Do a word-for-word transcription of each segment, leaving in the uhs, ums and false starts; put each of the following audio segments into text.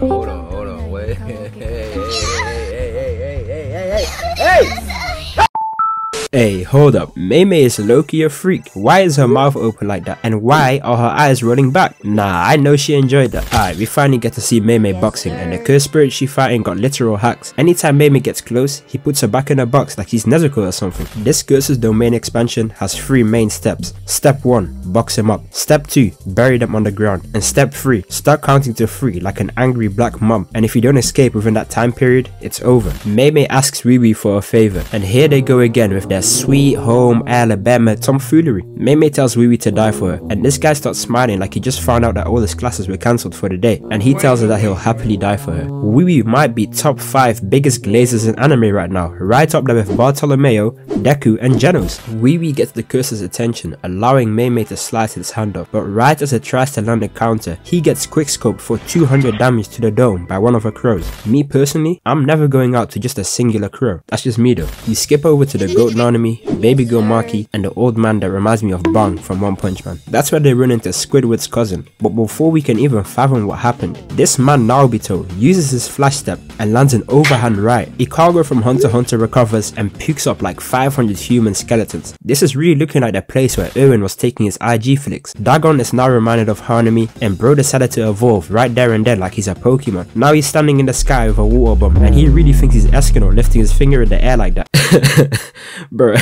Hold on, hold on, wait. Hey, hey, hey, hey, hey, hey, hey, hey! Hey, hold up. Mei Mei is low-key a freak. Why is her mouth open like that? And why are her eyes rolling back? Nah, I know she enjoyed that. Alright, we finally get to see Mei Mei boxing, and the cursed spirit she fighting got literal hacks. Anytime Mei Mei gets close, he puts her back in her box like he's Nezuko or something. This curse's domain expansion has three main steps. Step one, box him up. Step two, bury them on the ground. And Step three, start counting to three like an angry black mum. And if you don't escape within that time period, it's over. Mei Mei asks Wee Wee for a favor, and here they go again with their sweet home Alabama tomfoolery. Mei Mei tells Wee Wee to die for her, and this guy starts smiling like he just found out that all his classes were cancelled for the day, and he tells her that he'll happily die for her. Wee Wee might be top five biggest glazers in anime right now, right up there with Bartolomeo, Deku and Genos. Wee Wee gets the curse's attention, allowing Mei Mei to slice his hand off, but right as it tries to land a counter, he gets quickscoped for two hundred damage to the dome by one of her crows. Me personally, I'm never going out to just a singular crow, that's just me though. We skip over to the goat Nanami, baby girl Marky, and the old man that reminds me of Bong from One Punch Man. That's where they run into Squidward's cousin, but before we can even fathom what happened, this man Naobito uses his flash step and lands an overhand right. Ikago from Hunter x Hunter recovers and pukes up like five hundred human skeletons. This is really looking like the place where Erwin was taking his I G flicks. Dagon is now reminded of Hanami, and bro decided to evolve right there and then like he's a Pokemon. Now he's standing in the sky with a water bomb, and he really thinks he's Eskinole lifting his finger in the air like that. Bro,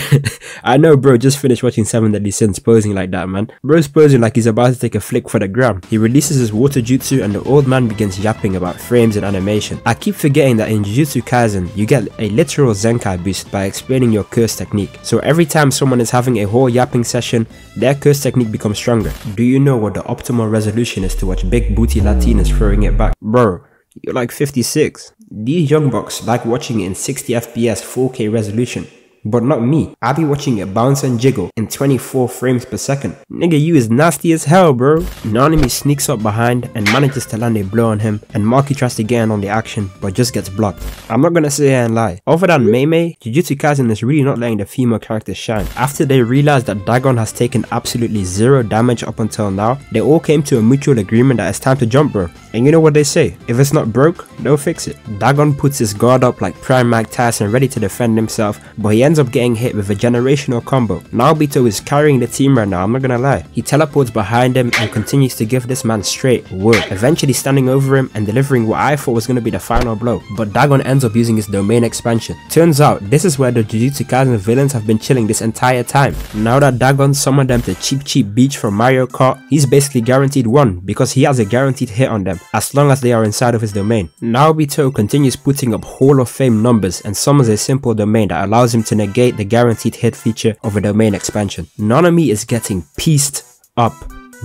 I know bro just finished watching Seven Deadly Sins posing like that, man. Bro's posing like he's about to take a flick for the gram. He releases his water jutsu and the old man begins yapping about frames and animation. I keep forgetting that in Jujutsu Kaisen, you get a literal Zenkai boost by explaining your curse technique. So every time someone is having a whole yapping session, their curse technique becomes stronger. Do you know what the optimal resolution is to watch big booty Latinas throwing it back? Bro, you're like fifty-six. These young bucks like watching it in sixty F P S four K resolution. But not me. I be watching it bounce and jiggle in twenty-four frames per second. Nigga, you is nasty as hell, bro. Nanami sneaks up behind and manages to land a blow on him, and Marky tries to get in on the action but just gets blocked. I'm not gonna sit here and lie. Other than Mei Mei, Jujutsu Kaisen is really not letting the female characters shine. After they realized that Dagon has taken absolutely zero damage up until now, they all came to a mutual agreement that it's time to jump, bro. And you know what they say, if it's not broke, they'll fix it. Dagon puts his guard up like Prime Mike Tyson ready to defend himself, but he ends up getting hit with a generational combo. Naobito is carrying the team right now, I'm not gonna lie. He teleports behind him and continues to give this man straight work, eventually standing over him and delivering what I thought was gonna be the final blow. But Dagon ends up using his domain expansion. Turns out this is where the Jujutsu Kaisen villains have been chilling this entire time. Now that Dagon summoned them to Cheap Cheap Beach from Mario Kart, he's basically guaranteed one because he has a guaranteed hit on them as long as they are inside of his domain. Naobito continues putting up Hall of Fame numbers and summons a simple domain that allows him to negate the guaranteed hit feature of a domain expansion. Nanami is getting pieced up,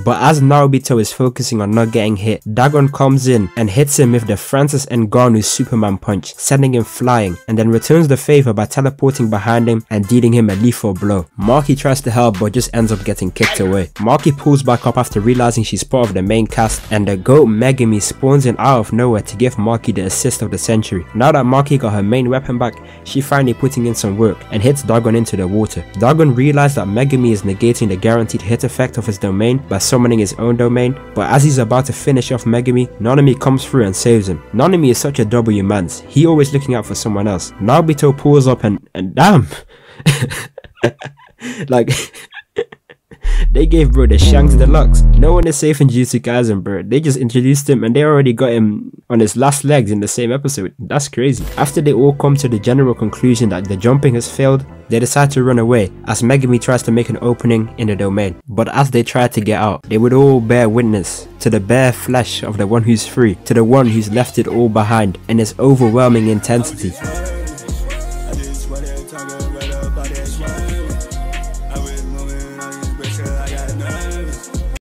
but as Naobito is focusing on not getting hit, Dagon comes in and hits him with the Francis Ngannou Superman punch, sending him flying, and then returns the favor by teleporting behind him and dealing him a lethal blow. Marky tries to help but just ends up getting kicked away. Marky pulls back up after realizing she's part of the main cast, and the goat Megumi spawns in out of nowhere to give Marky the assist of the century. Now that Marky got her main weapon back, she finally putting in some work and hits Dagon into the water. Dagon realizes that Megumi is negating the guaranteed hit effect of his domain by summoning his own domain, but as he's about to finish off Megumi, Nanami comes through and saves him. Nanami is such a W man's, he always looking out for someone else. Naobito pulls up and, and damn! Like, they gave bro the shanks deluxe. No one is safe in Jujutsu Kaisen, bro. They just introduced him and they already got him on his last legs in the same episode. That's crazy. After they all come to the general conclusion that the jumping has failed, they decide to run away as Megumi tries to make an opening in the domain. But as they try to get out, they would all bear witness to the bare flesh of the one who's free, to the one who's left it all behind in its overwhelming intensity.